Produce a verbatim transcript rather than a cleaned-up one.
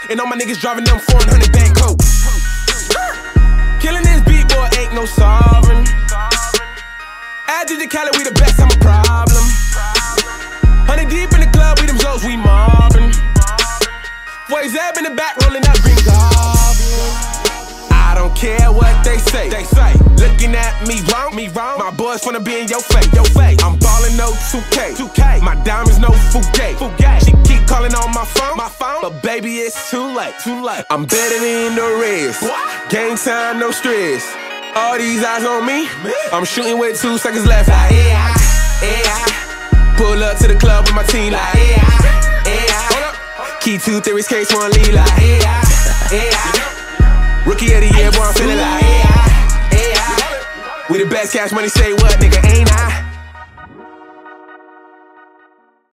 Benz, and all my niggas driving them four hundred bag coats. Killing this beat, boy, ain't no sovereign. Add to the Cali, we the best, I'm a problem. Honey deep in the club, we them zones, we mobbin'. Boys up in the back, rolling up, green goblin. I don't care what they say, they say. Looking at me wrong, me wrong. My boys wanna be in your face, your face. I'm ballin' no two K, two K. My diamonds no Fugazi, Fugazi. She keep calling on my phone, my phone. But baby, it's too late, too late. I'm better than the rest. What? Game time, no stress. All these eyes on me. Man. I'm shooting with two seconds left. Like, yeah, yeah. Pull up to the club with my team. Like, yeah, yeah. Hold up. Key two theories, case one lead. Like, yeah, yeah. Rookie of the year, boy, I'm feeling like, yeah, yeah. We the best, cash money, say what, nigga, ain't I?